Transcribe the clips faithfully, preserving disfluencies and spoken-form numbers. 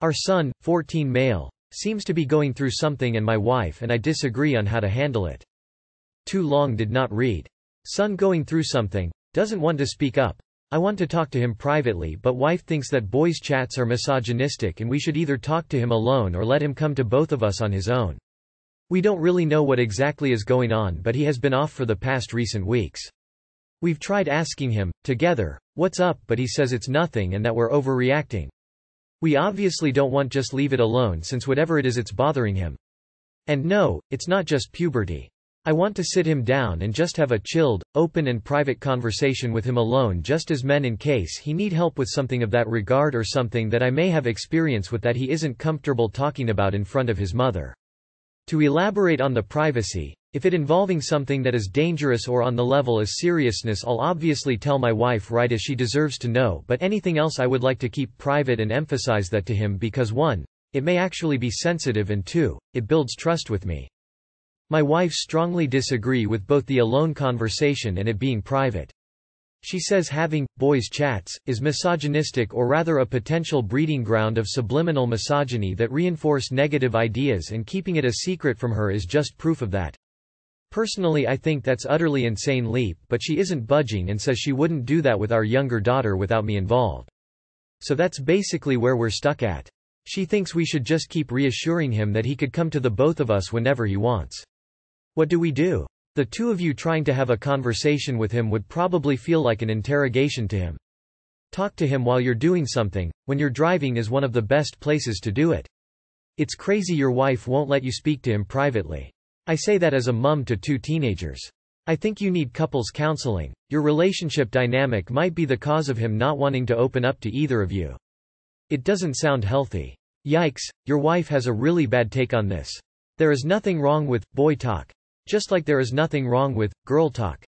Our son, fourteen male, seems to be going through something and my wife and I disagree on how to handle it. Too long did not read. Son going through something, doesn't want to speak up. I want to talk to him privately but wife thinks that boys' chats are misogynistic and we should either talk to him alone or let him come to both of us on his own. We don't really know what exactly is going on but he has been off for the past recent weeks. We've tried asking him, together, what's up but he says it's nothing and that we're overreacting. We obviously don't want just leave it alone since whatever it is it's bothering him. And no, it's not just puberty. I want to sit him down and just have a chilled, open and private conversation with him alone just as men in case he need help with something of that regard or something that I may have experience with that he isn't comfortable talking about in front of his mother. To elaborate on the privacy, if it involving something that is dangerous or on the level as seriousness I'll obviously tell my wife right as she deserves to know but anything else I would like to keep private and emphasize that to him because one, it may actually be sensitive and two, it builds trust with me. My wife strongly disagree with both the alone conversation and it being private. She says having boys' chats is misogynistic or rather a potential breeding ground of subliminal misogyny that reinforce negative ideas and keeping it a secret from her is just proof of that. Personally I think that's utterly insane leap but she isn't budging and says she wouldn't do that with our younger daughter without me involved. So that's basically where we're stuck at. She thinks we should just keep reassuring him that he could come to the both of us whenever he wants. What do we do? The two of you trying to have a conversation with him would probably feel like an interrogation to him. Talk to him while you're doing something, when you're driving is one of the best places to do it. It's crazy your wife won't let you speak to him privately. I say that as a mum to two teenagers. I think you need couples counseling. Your relationship dynamic might be the cause of him not wanting to open up to either of you. It doesn't sound healthy. Yikes, your wife has a really bad take on this. There is nothing wrong with boy talk. Just like there is nothing wrong with girl talk.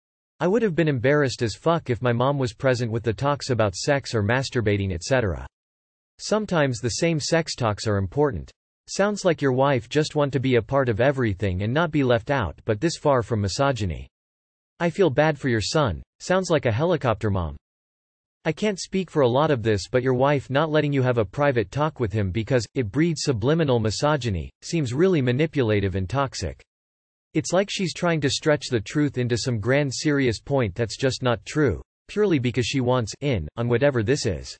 I would have been embarrassed as fuck if my mom was present with the talks about sex or masturbating et cetera. Sometimes the same sex talks are important. Sounds like your wife just want to be a part of everything and not be left out but this far from misogyny. I feel bad for your son, sounds like a helicopter mom. I can't speak for a lot of this but your wife not letting you have a private talk with him because it breeds subliminal misogyny, seems really manipulative and toxic. It's like she's trying to stretch the truth into some grand serious point that's just not true, purely because she wants in on whatever this is.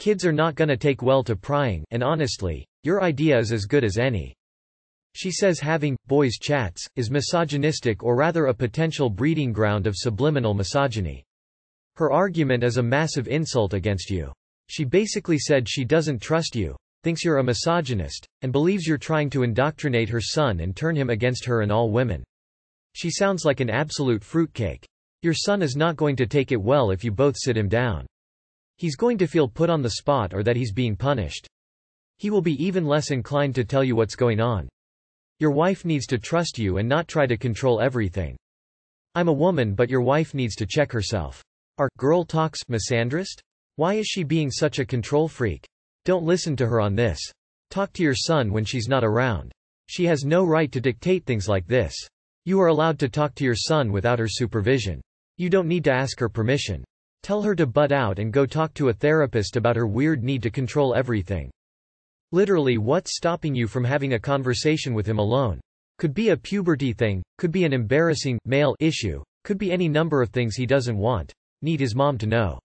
Kids are not gonna take well to prying, and honestly, your idea is as good as any. She says having boys' chats is misogynistic or rather a potential breeding ground of subliminal misogyny. Her argument is a massive insult against you. She basically said she doesn't trust you, thinks you're a misogynist, and believes you're trying to indoctrinate her son and turn him against her and all women. She sounds like an absolute fruitcake. Your son is not going to take it well if you both sit him down. He's going to feel put on the spot or that he's being punished. He will be even less inclined to tell you what's going on. Your wife needs to trust you and not try to control everything. I'm a woman but your wife needs to check herself. Are girl talks misandrist? Why is she being such a control freak? Don't listen to her on this. Talk to your son when she's not around. She has no right to dictate things like this. You are allowed to talk to your son without her supervision. You don't need to ask her permission. Tell her to butt out and go talk to a therapist about her weird need to control everything. Literally, what's stopping you from having a conversation with him alone? Could be a puberty thing, could be an embarrassing male issue, could be any number of things he doesn't want, need his mom to know.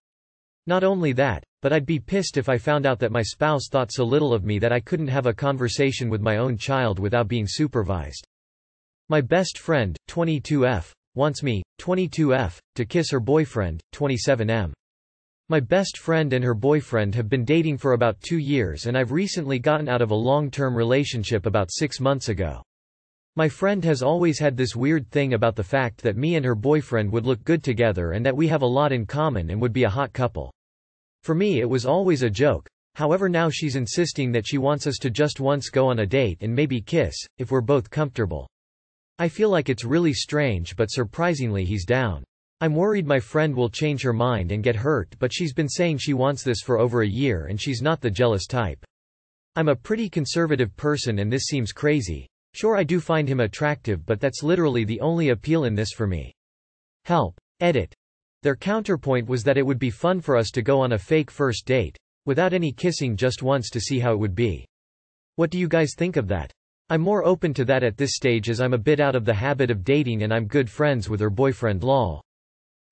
Not only that, but I'd be pissed if I found out that my spouse thought so little of me that I couldn't have a conversation with my own child without being supervised. My best friend, twenty-two F, wants me, twenty-two F, to kiss her boyfriend, twenty-seven M. My best friend and her boyfriend have been dating for about two years and I've recently gotten out of a long-term relationship about six months ago. My friend has always had this weird thing about the fact that me and her boyfriend would look good together and that we have a lot in common and would be a hot couple. For me it was always a joke, however now she's insisting that she wants us to just once go on a date and maybe kiss, if we're both comfortable. I feel like it's really strange but surprisingly he's down. I'm worried my friend will change her mind and get hurt but she's been saying she wants this for over a year and she's not the jealous type. I'm a pretty conservative person and this seems crazy. Sure I do find him attractive but that's literally the only appeal in this for me. Help. Edit. Their counterpoint was that it would be fun for us to go on a fake first date, without any kissing, just once to see how it would be. What do you guys think of that? I'm more open to that at this stage as I'm a bit out of the habit of dating and I'm good friends with her boyfriend lol.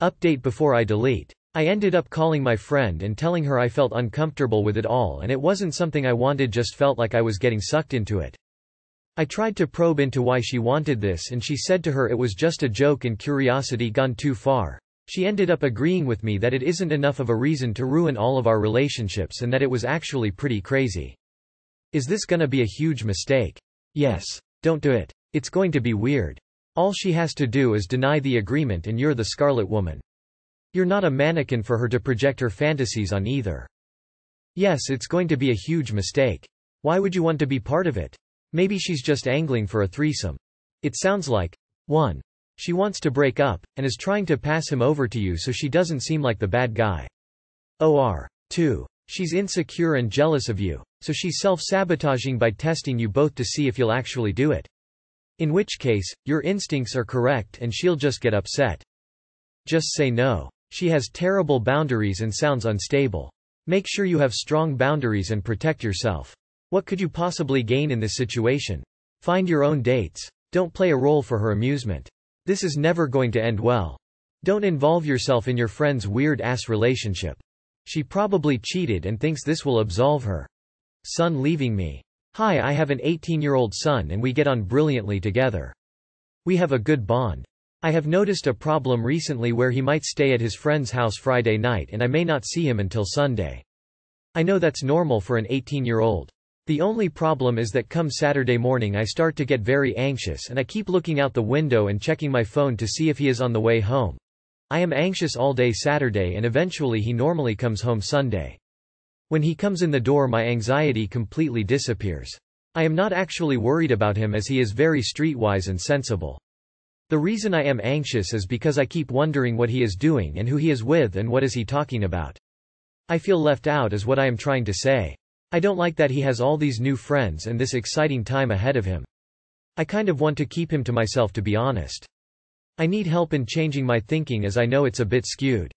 Update before I delete. I ended up calling my friend and telling her I felt uncomfortable with it all and it wasn't something I wanted, just felt like I was getting sucked into it. I tried to probe into why she wanted this and she said to her it was just a joke and curiosity gone too far. She ended up agreeing with me that it isn't enough of a reason to ruin all of our relationships and that it was actually pretty crazy. Is this gonna be a huge mistake? Yes. Don't do it. It's going to be weird. All she has to do is deny the agreement and you're the Scarlet Woman. You're not a mannequin for her to project her fantasies on either. Yes, it's going to be a huge mistake. Why would you want to be part of it? Maybe she's just angling for a threesome. It sounds like one. She wants to break up, and is trying to pass him over to you so she doesn't seem like the bad guy. Or two. She's insecure and jealous of you, so she's self-sabotaging by testing you both to see if you'll actually do it. In which case, your instincts are correct and she'll just get upset. Just say no. She has terrible boundaries and sounds unstable. Make sure you have strong boundaries and protect yourself. What could you possibly gain in this situation? Find your own dates. Don't play a role for her amusement. This is never going to end well. Don't involve yourself in your friend's weird-ass relationship. She probably cheated and thinks this will absolve her. Son leaving me. Hi, I have an eighteen-year-old son and we get on brilliantly together. We have a good bond. I have noticed a problem recently where he might stay at his friend's house Friday night and I may not see him until Sunday. I know that's normal for an eighteen-year-old. The only problem is that come Saturday morning I start to get very anxious and I keep looking out the window and checking my phone to see if he is on the way home. I am anxious all day Saturday and eventually he normally comes home Sunday. When he comes in the door my anxiety completely disappears. I am not actually worried about him as he is very streetwise and sensible. The reason I am anxious is because I keep wondering what he is doing and who he is with and what is he talking about. I feel left out is what I am trying to say. I don't like that he has all these new friends and this exciting time ahead of him. I kind of want to keep him to myself, to be honest. I need help in changing my thinking as I know it's a bit skewed.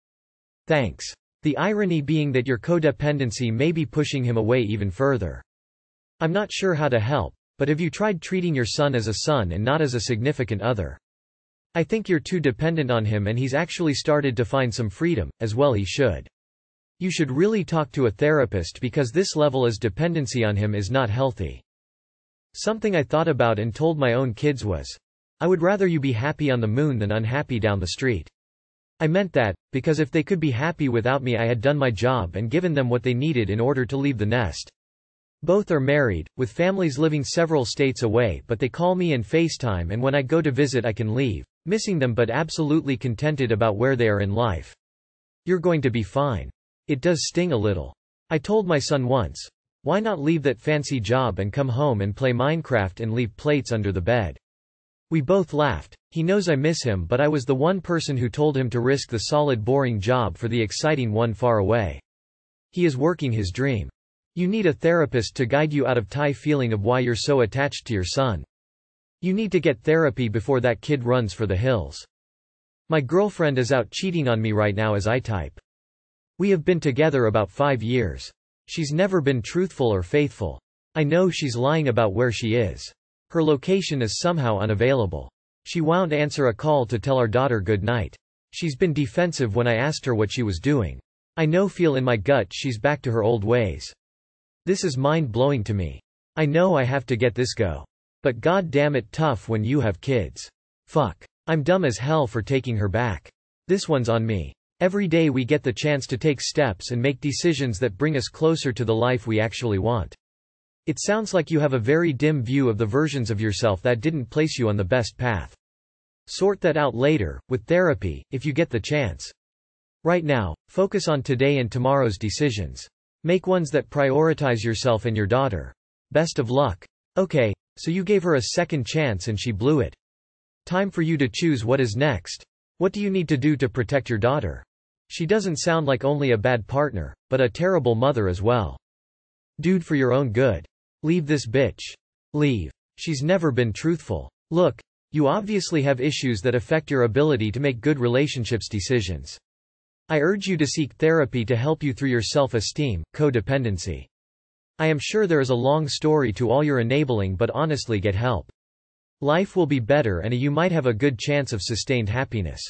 Thanks. The irony being that your codependency may be pushing him away even further. I'm not sure how to help, but have you tried treating your son as a son and not as a significant other? I think you're too dependent on him and he's actually started to find some freedom, as well he should. You should really talk to a therapist because this level of dependency on him is not healthy. Something I thought about and told my own kids was, I would rather you be happy on the moon than unhappy down the street. I meant that, because if they could be happy without me I had done my job and given them what they needed in order to leave the nest. Both are married, with families living several states away, but they call me and FaceTime, and when I go to visit I can leave, missing them but absolutely contented about where they are in life. You're going to be fine. It does sting a little. I told my son once, why not leave that fancy job and come home and play Minecraft and leave plates under the bed? We both laughed. He knows I miss him, but I was the one person who told him to risk the solid boring job for the exciting one far away. He is working his dream. You need a therapist to guide you out of the feeling of why you're so attached to your son. You need to get therapy before that kid runs for the hills. My girlfriend is out cheating on me right now as I type. We have been together about five years. She's never been truthful or faithful. I know she's lying about where she is. Her location is somehow unavailable. She won't answer a call to tell our daughter good night. She's been defensive when I asked her what she was doing. I know, feel in my gut she's back to her old ways. This is mind-blowing to me. I know I have to get this go. But god damn it, tough when you have kids. Fuck. I'm dumb as hell for taking her back. This one's on me. Every day we get the chance to take steps and make decisions that bring us closer to the life we actually want. It sounds like you have a very dim view of the versions of yourself that didn't place you on the best path. Sort that out later, with therapy, if you get the chance. Right now, focus on today and tomorrow's decisions. Make ones that prioritize yourself and your daughter. Best of luck. Okay, so you gave her a second chance and she blew it. Time for you to choose what is next. What do you need to do to protect your daughter? She doesn't sound like only a bad partner, but a terrible mother as well. Dude, for your own good. Leave this bitch. Leave. She's never been truthful. Look, you obviously have issues that affect your ability to make good relationships decisions. I urge you to seek therapy to help you through your self-esteem, codependency. I am sure there is a long story to all your enabling, but honestly, get help. Life will be better and you might have a good chance of sustained happiness.